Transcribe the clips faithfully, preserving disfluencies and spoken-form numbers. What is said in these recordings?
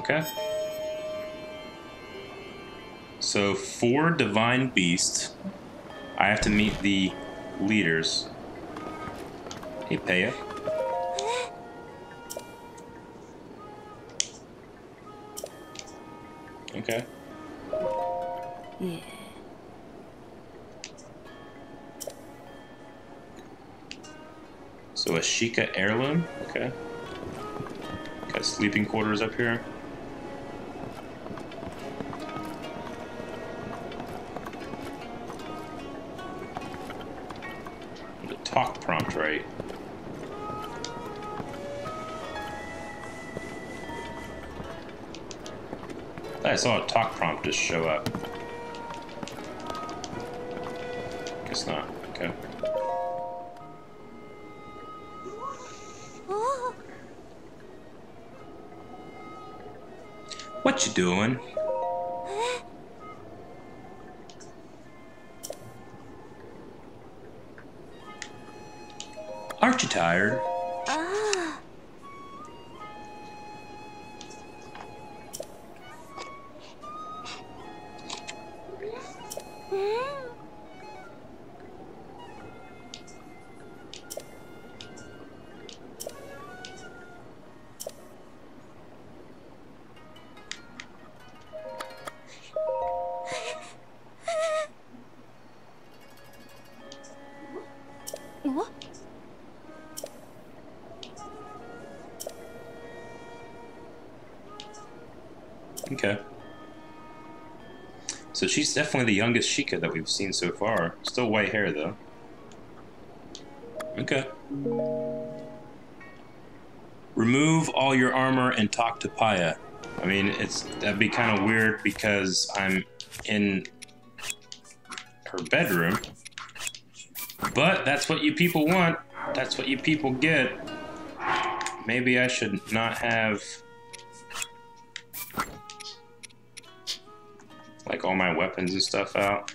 Okay. So for Divine Beast, I have to meet the leaders. Hey, Paya. Okay. Yeah. So a Sheikah heirloom, okay. Got sleeping quarters up here. The talk prompt, right? I saw a talk prompt just show up. Guess not. Okay. What you doing? Aren't you tired? So she's definitely the youngest Sheikah that we've seen so far. Still white hair, though. Okay. Remove all your armor and talk to Paya. I mean, it's that'd be kind of weird because I'm in her bedroom. But that's what you people want. That's what you people get. Maybe I should not have... like all my weapons and stuff out.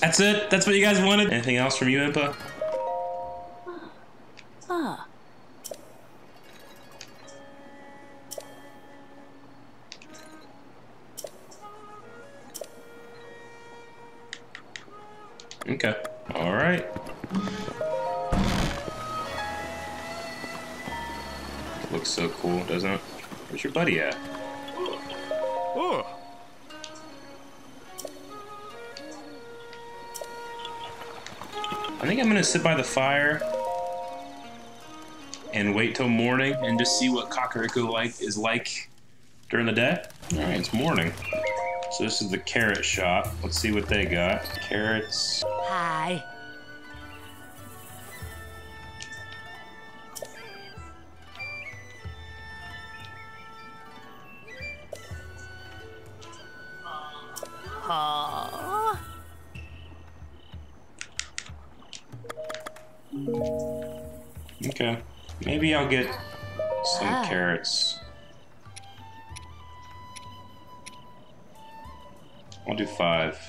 That's it. That's what you guys wanted. Anything else from you, Impa? Ah. Okay. All right. Looks so cool, doesn't it? Where's your buddy at? Oh. I think I'm gonna sit by the fire and wait till morning and just see what Kakariko like is like during the day. All right, it's morning. So this is the carrot shop. Let's see what they got. Carrots. Hi. Okay, maybe I'll get some ah. carrots. I'll do five.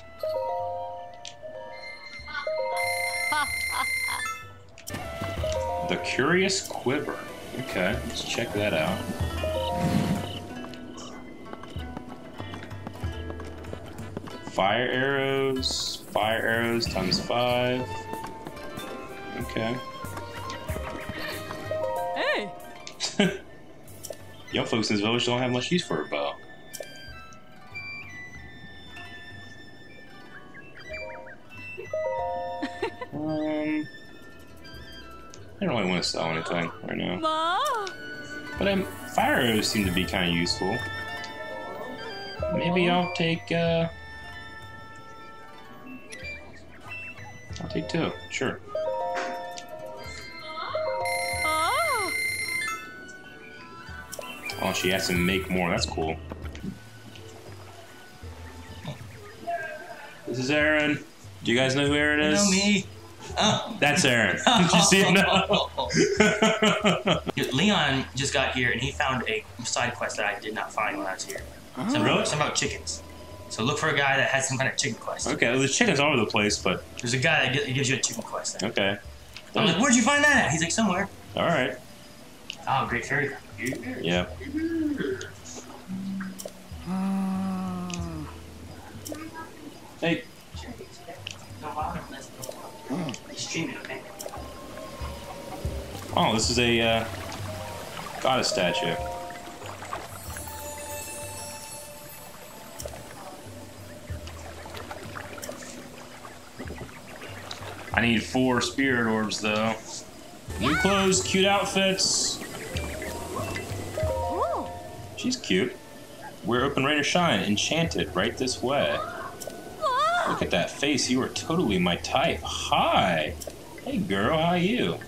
The Curious Quiver. Okay, let's check that out. Fire arrows, fire arrows times five. Okay. Hey. Young folks in this village don't have much use for a bow. um, I don't really want to sell anything right now. Ma? But um, fire arrows seem to be kind of useful. Maybe I'll take. Uh, I'll take two. Sure. Oh, she has to make more. That's cool. This is Aaron. Do you guys know who Aaron is? You know me. Oh. That's Aaron. Did you see him now? Leon just got here, and he found a side quest that I did not find when I was here. Oh. Something, really? Something about chickens. So look for a guy that has some kind of chicken quest. Okay, well, the chicken's all over the place, but... There's a guy that gives you a chicken quest. There. Okay. I'm like, where'd you find that at? He's like, somewhere. All right. Oh, great fairy. Yeah. Hey. Oh, this is a uh, goddess statue. I need four spirit orbs, though. New clothes, cute outfits. She's cute. We're open, rain or shine, enchanted, right this way. Look at that face. You are totally my type. Hi. Hey, girl. How are you?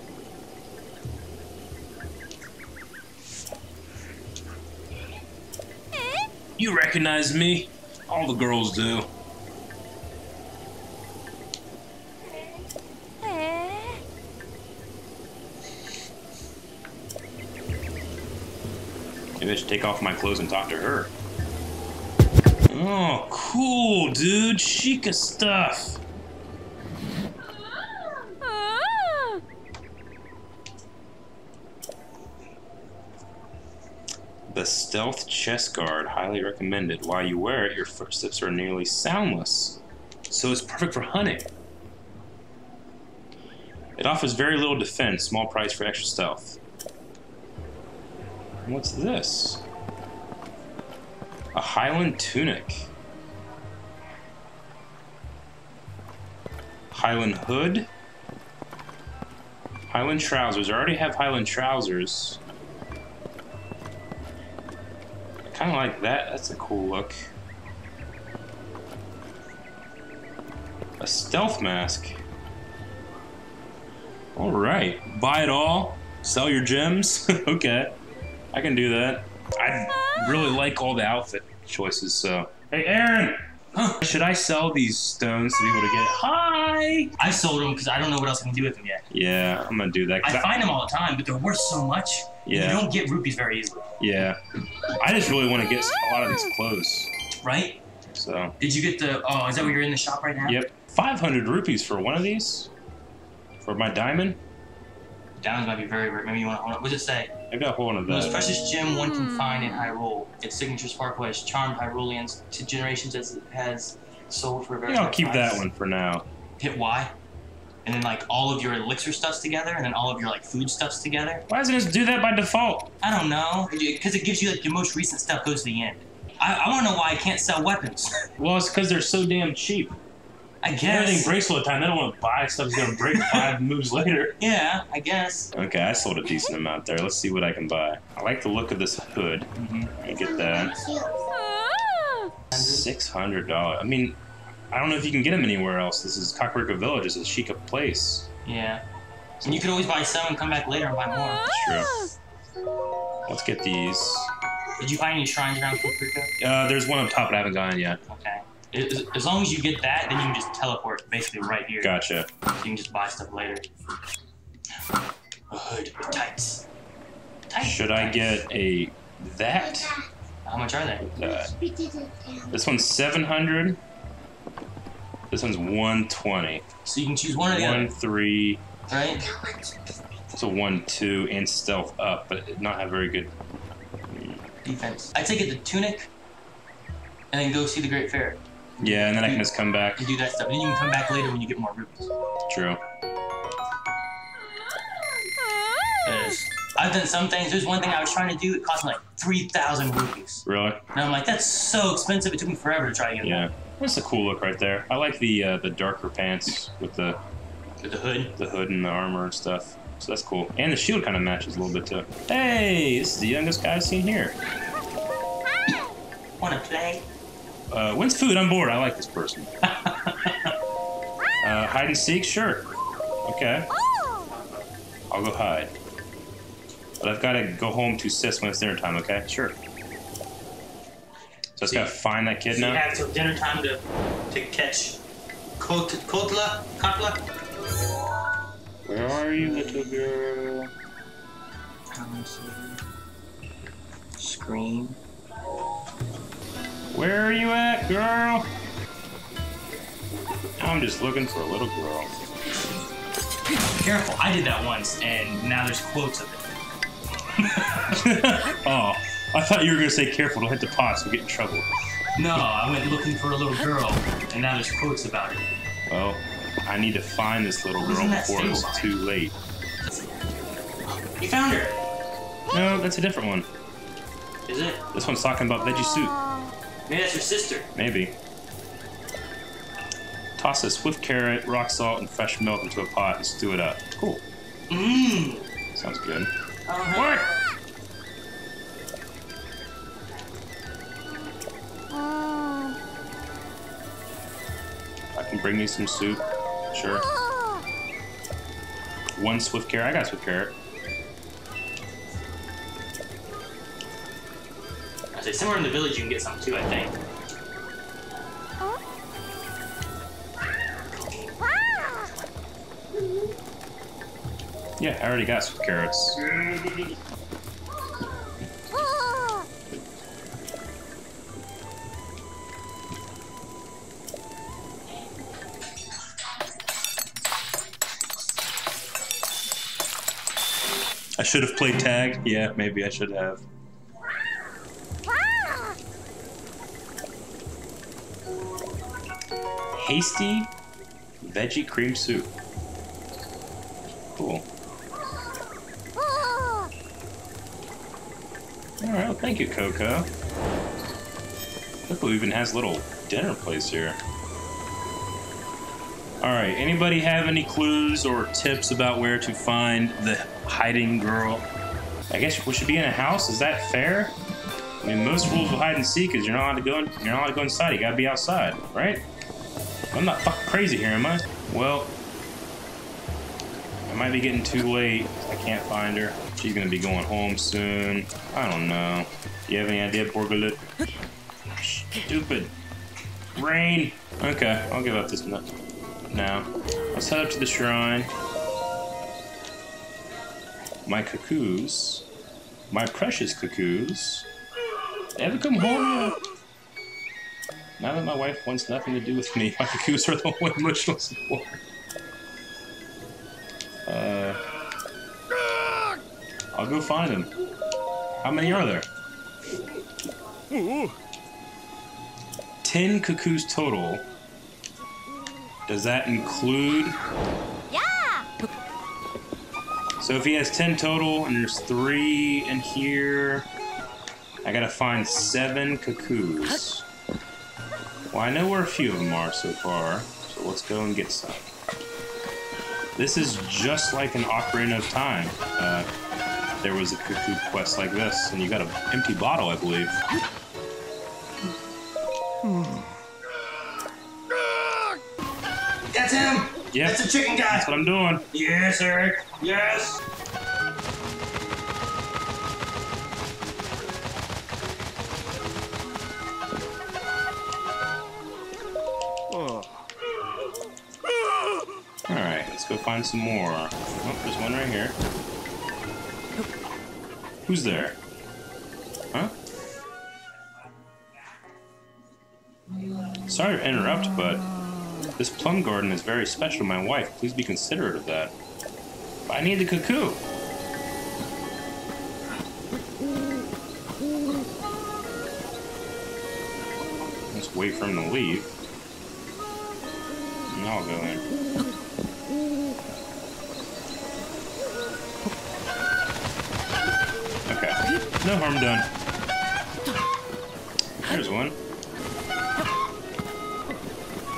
You recognize me? All the girls do. Maybe I should take off my clothes and talk to her. Oh, cool, dude. Sheikah stuff. The stealth chest guard, highly recommended. While you wear it, your footsteps are nearly soundless, so it's perfect for hunting. It offers very little defense, small price for extra stealth. What's this? A Highland tunic. Highland hood. Highland trousers. I already have Highland trousers. Kind of like that. That's a cool look. A stealth mask. All right. Buy it all. Sell your gems. Okay. I can do that. I really like all the outfit choices, so. Hey, Aaron! Huh. Should I sell these stones to be able to get it? Hi! I sold them because I don't know what else I can do with them yet. Yeah, I'm gonna do that. I, I find them all the time, but they're worth so much. Yeah. You don't get rupees very easily. Yeah. I just really want to get a lot of these clothes. Right? So. Did you get the, oh, is that where you're in the shop right now? Yep. five hundred rupees for one of these? For my diamond? Diamonds might be very rare. Maybe you want to hold on. What does it say? I've got one of those. Most precious gem one can find in Hyrule. Its signature sparkle has charmed Hyruleans to generations as it has sold for a very. Yeah, I'll keep price. That one for now. Hit Y, and then like all of your elixir stuffs together, and then all of your like food stuffs together. Why doesn't it do that by default? I don't know, because it gives you like the most recent stuff goes to the end. I, I want to know why I can't sell weapons. Well, it's because they're so damn cheap. I guess. Everything breaks all the time. They don't want to buy stuff that's going to break five moves later. Yeah, I guess. Okay, I sold a decent amount there. Let's see what I can buy. I like the look of this hood. Mm-hmm. I get that. six hundred dollars. I mean, I don't know if you can get them anywhere else. This is Kakariko Village. It's a Sheikah place. Yeah. And you can always buy some and come back later and buy more. That's true. Let's get these. Did you find any shrines around Kakariko? Uh, there's one up top, but I haven't gone yet. Okay. As long as you get that, then you can just teleport basically right here. Gotcha. You can just buy stuff later. A hood with tights. Tights. Should I get a that? How much are they? Uh, this one's seven hundred. This one's one twenty. So you can choose one of the other. One, three. Right? It's a one, two, and stealth up, but not have very good defense. I'd say get the tunic and then go see the Great Fair. Yeah, and then you, I can just come back. You do that stuff, and then you can come back later when you get more rupees. True. I've done some things. There's one thing I was trying to do. It cost me like three thousand rupees. Really? And I'm like, that's so expensive. It took me forever to try to get it. Yeah. That's a cool look right there. I like the uh, the darker pants with the... With the hood? The hood and the armor and stuff. So that's cool. And the shield kind of matches a little bit, too. Hey, this is the youngest guy I've seen here. Want to play? Uh, when's food? I'm bored. I like this person. uh, hide and seek? Sure. Okay. I'll go hide. But I've got to go home to sis when it's dinner time, okay? Sure. So, so I've got to find that kid so now? You have till dinner time to, to catch Kot Kotla? Kotla? Where are you, little girl? Come and see. Scream. Where are you at, girl? Now I'm just looking for a little girl. Careful, I did that once, and now there's quotes of it. Oh, I thought you were going to say, careful, don't hit the pots, we'll get in trouble. No, I went looking for a little girl, and now there's quotes about it. Well, I need to find this little girl before it's too late. You found her! No, that's a different one. Is it? This one's talking about veggie soup. Maybe that's your sister. Maybe. Toss this with carrot, rock salt, and fresh milk into a pot and stew it up. Cool. Mmm! Sounds good. Uh-huh. What? I can bring you some soup. Sure. One swift carrot. I got swift carrot. I say somewhere in the village you can get some too, I think. Yeah, I already got some carrots. I should have played tag. Yeah, maybe I should have. Hasty veggie cream soup. Cool. Alright, well, thank you, Koko. Look who even has a little dinner place here. Alright, anybody have any clues or tips about where to find the hiding girl? I guess we should be in a house, is that fair? I mean, most rules of hide and seek is you're not allowed to go in, you're not allowed to go inside, you gotta be outside, right? I'm not fucking crazy here, am I? Well, I might be getting too late. I can't find her. She's gonna be going home soon. I don't know. Do you have any idea, Borgalut? Stupid. Rain. Okay, I'll give up this nut now. Let's head up to the shrine. My cuckoos. My precious cuckoos. They haven't come home yet. Now that my wife wants nothing to do with me, my cuckoos are the only emotional support. Uh, I'll go find them. How many are there? Ooh. Ten cuckoos total. Does that include? Yeah. So if he has ten total and there's three in here, I gotta find seven cuckoos. Well, I know where a few of them are so far, so let's go and get some. This is just like an Ocarina of Time. Uh, there was a cuckoo quest like this, and you got an empty bottle, I believe. That's him! Yep. That's the chicken guy! That's what I'm doing. Yes, Eric. Yes! Go find some more. Oh, there's one right here. Who's there? Huh? Sorry to interrupt, but this plum garden is very special to my wife. Please be considerate of that. But I need the cuckoo. Let's wait for him to leave. And I'll go in. No harm done. There's one.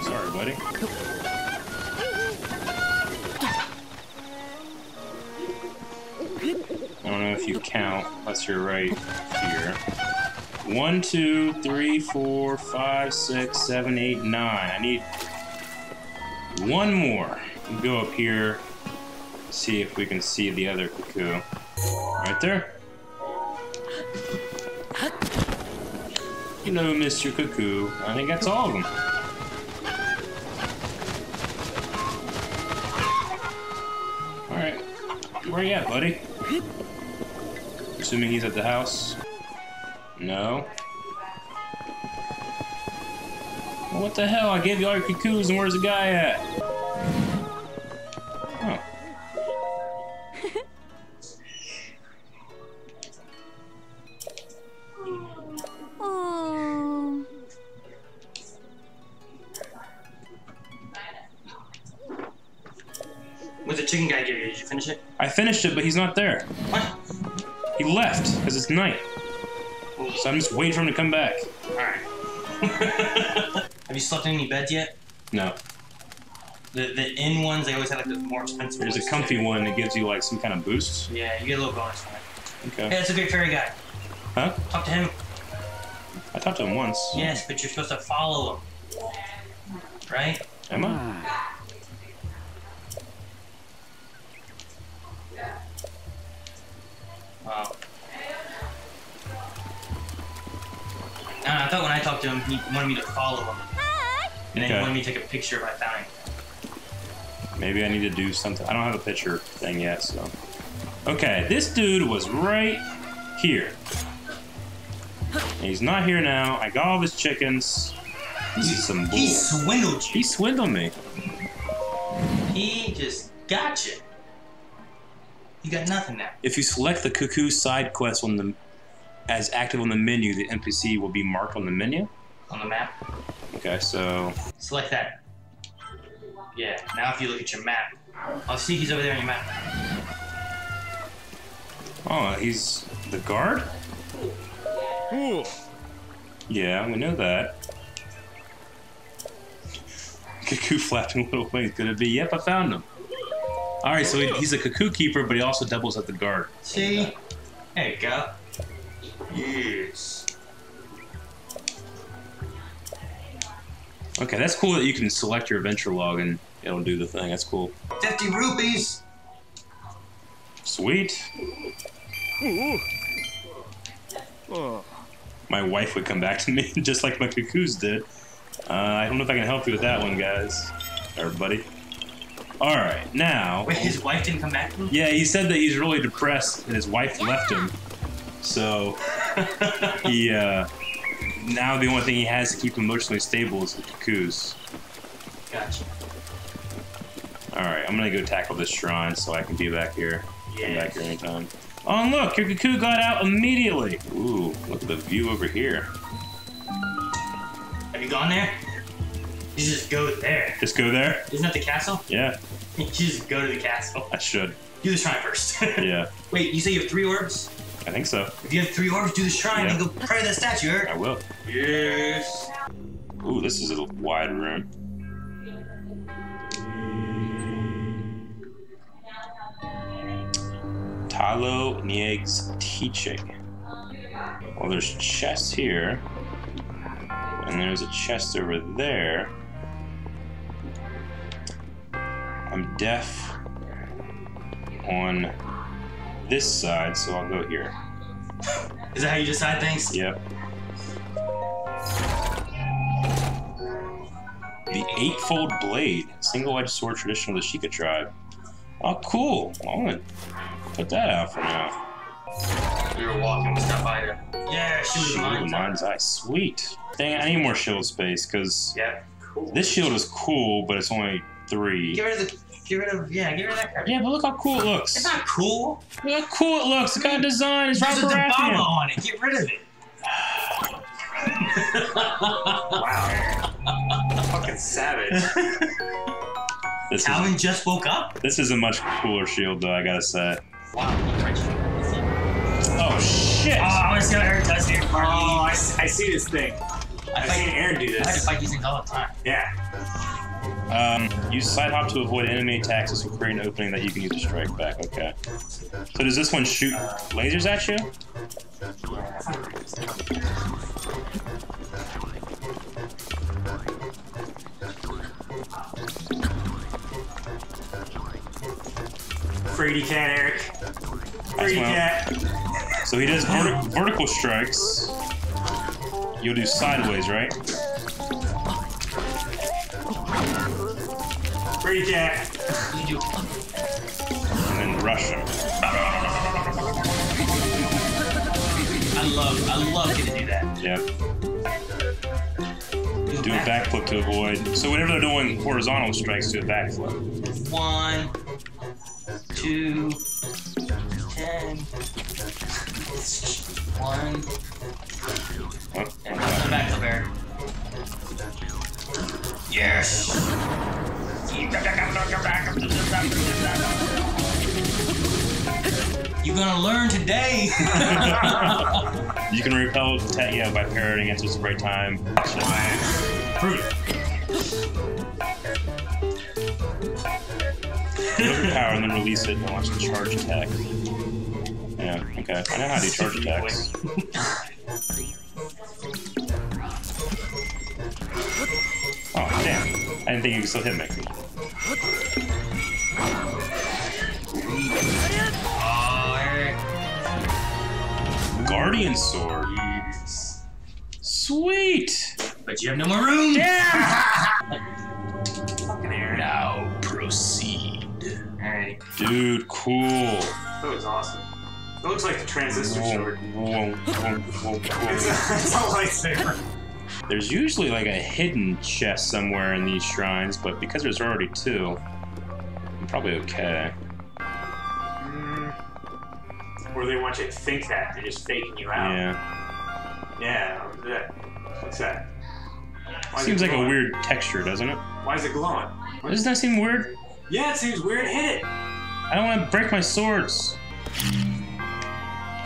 Sorry, buddy. I don't know if you count, unless you're right here. One, two, three, four, five, six, seven, eight, nine. I need one more. We'll go up here, see if we can see the other cuckoo. Right there. Hello, Mister Cuckoo. I think that's all of them. Alright. Where you at, buddy? Assuming he's at the house? No. What the hell? I gave you all your cuckoos and where's the guy at? Oh. Oh. What did the chicken guy give you? Did you finish it? I finished it, but he's not there. What? He left because it's night. So I'm just waiting for him to come back. All right. Have you slept in any beds yet? No. The the inn ones, they always have like the more expensive ones. There's a comfy too. One that gives you like some kind of boost. Yeah, you get a little bonus from it. Okay. Yeah, that's a big fairy guy. Huh? Talk to him. I talked to him once. Yes, but you're supposed to follow him. Right? Am I? Wow. I thought when I talked to him, he wanted me to follow him. Hi. And then okay. He wanted me to take a picture if I found him. Maybe I need to do something. I don't have a picture thing yet, so. Okay, this dude was right here. And he's not here now. I got all of his chickens. This he, is some bull. He swindled you. He swindled me. He just got you. You got nothing now. If you select the cuckoo side quest on the... as active on the menu, the N P C will be marked on the menu? On the map. Okay, so... select that. Yeah, now if you look at your map. I'll see he's over there on your map. Oh, he's... the guard? Ooh. Yeah, we know that. Cuckoo flapping little wings. Could it be? Yep, I found him. Alright, so he, he's a cuckoo keeper, but he also doubles at the guard. See? There you go. Yes. Okay, that's cool that you can select your adventure log and it'll do the thing. That's cool. Fifty rupees. Sweet. Ooh. Oh. My wife would come back to me just like my cuckoos did. Uh, I don't know if I can help you with that one, guys. Everybody. All right, now. Wait, his wife didn't come back to him? Yeah, he said that he's really depressed and his wife yeah. left him. So, he, uh, now the only thing he has to keep emotionally stable is the cuckoos. Gotcha. Alright, I'm gonna go tackle this shrine so I can be back here. Yeah. Come back here anytime. Oh, and look! Your cuckoo got out immediately! Ooh, look at the view over here. Have you gone there? You just go there. Just go there? Isn't that the castle? Yeah. You just go to the castle. I should. Do the shrine first. Yeah. Wait, you say you have three orbs? I think so. If you have three orbs, do the shrine yeah. and go pray to that statue, Eric. I will. Yes. Ooh, this is a wide room. Talo Nieg's teaching. Well, there's chests here. And there's a chest over there. I'm deaf on... this side, so I'll go here. Is that how you decide things? Yep. The Eightfold Blade, single-edged sword traditional of the Sheikah tribe. Oh, cool. I'm gonna put that out for now. We were walking, we stopped by her. Yeah, she was mine's mine's eye. Sweet. Dang, I need more shield space, because yep. cool. This shield is cool, but it's only three. Give her the Get rid of, yeah, get rid of that crap. Yeah, but look how cool it looks. It's not cool. Look how cool it looks. It's got a design. It's There's a Dabama on it. Get rid of it. Wow. Fucking savage. This Calvin is, just woke up? This is a much cooler shield, though, I gotta say. Wow. Oh, shit. Oh, I want to see what Aaron does here. Oh, I see, I see this thing. I've seen Aaron do this. I have to fight using things all the time. Yeah. Um, use side hop to avoid enemy attacks as you create an opening that you can use to strike back. Okay. So does this one shoot lasers at you? Freddy cat, Eric. Freddy cat. So he does verti vertical strikes. You'll do sideways, right? Free cat. You do. And then rush him. I love, I love getting to do that. Yeah. Do do a backflip to avoid. So whenever they're doing horizontal strikes, do a backflip. One, two, ten. One. What? And another backflip air. Yes! You're gonna learn today! You can repel attack, yeah, by parrying against this right time. Prove it. Look your power and then release it and launch the charge attack. Yeah, okay. I know how to do charge attacks. Oh, damn. I didn't think you could still hit me. Oh, Guardian Sword. Sweet! But you have no more room! Damn! Fucking air. Now proceed. Alright. Dude, cool. That was awesome. It looks like the transistor whoa, sword. Whoa, whoa, whoa, whoa. It's a, it's a lightsaber. There's usually like a hidden chest somewhere in these shrines, but because there's already two, I'm probably okay. Mm. Or they want you to think that. They're just faking you out. Yeah. Yeah. What's that? Why seems like a weird texture, doesn't it? Why is it glowing? What? Doesn't that seem weird? Yeah, it seems weird. Hit it! I don't want to break my swords.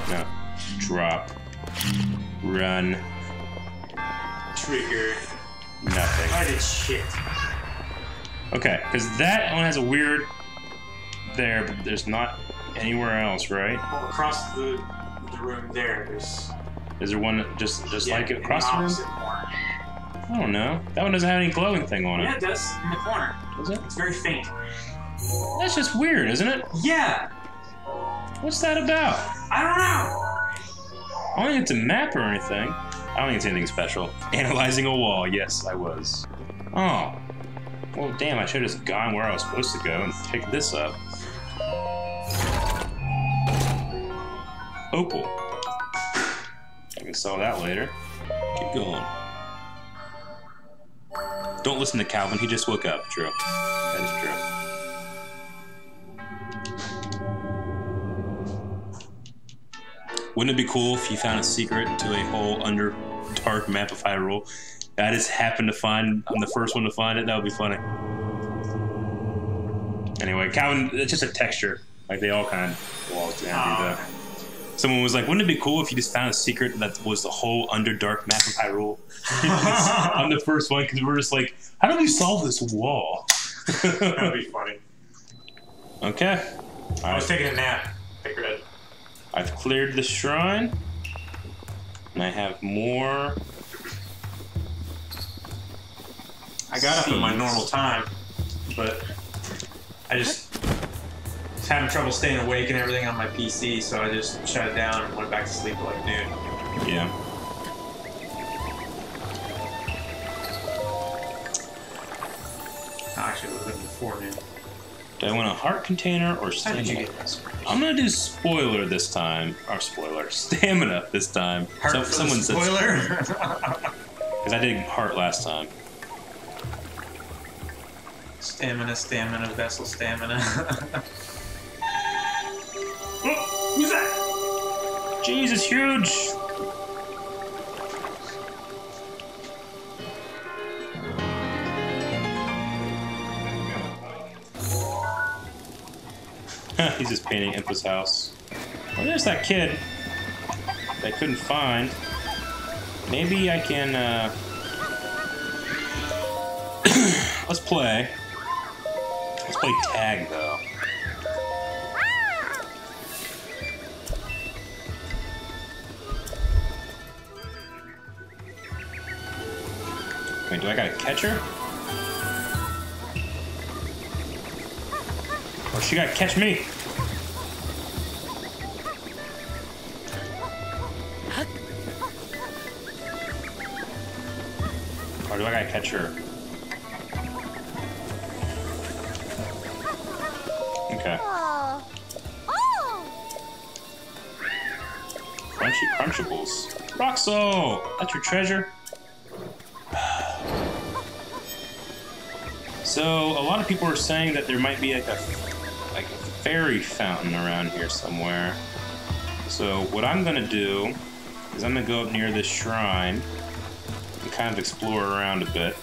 No. Drop. Run. Trigger. Nothing. I did shit. Okay, because that one has a weird there, but there's not anywhere else, right? Well, across the, the room there, there's... Is there one just just yeah, like it across the room? Corner. I don't know. That one doesn't have any glowing thing on it. Yeah, it does. In the corner. Does it? It's very faint. That's just weird, isn't it? Yeah. What's that about? I don't know. I don't think it's a map or anything. I don't think it's anything special. Analyzing a wall. Yes, I was. Oh. Well, damn, I should have just gone where I was supposed to go and picked this up. Opal. I can sell that later. Keep going. Don't listen to Calvin. He just woke up. True. That is true. Wouldn't it be cool if you found a secret to a whole under dark map of Hyrule? I just happened to find, I'm the first one to find it, that would be funny. Anyway, Calvin, it's just a texture. Like they all kind of walls down uh, do that. Someone was like, wouldn't it be cool if you just found a secret that was the whole underdark map of Hyrule? I'm the first one because we're just like, how do we solve this wall? That'd be funny. Okay. All I was right. taking a nap. Figured it. I've cleared the shrine, and I have more. I got seeds. Up at my normal time, but I just was having trouble staying awake and everything on my P C, so I just shut it down and went back to sleep at like noon. Yeah. Actually, it was like before noon. Do I want a heart container or stamina? I'm gonna do spoiler this time. Or spoiler. Stamina this time. Heart so, someone spoiler? Said spoiler. Because I did heart last time. Stamina, stamina, vessel stamina. Who's that? Jeez, it's huge! He's just painting Impa's house. Well, there's that kid that I couldn't find. Maybe I can, uh... Let's play. Let's play tag, though. Wait, do I gotta catch her? Or she gotta catch me! Or do I gotta catch her? Okay. Crunchy Crunchables. Roxo! That's your treasure? So a lot of people are saying that there might be like a like a fairy fountain around here somewhere. So what I'm gonna do is I'm gonna go up near this shrine and kind of explore around a bit.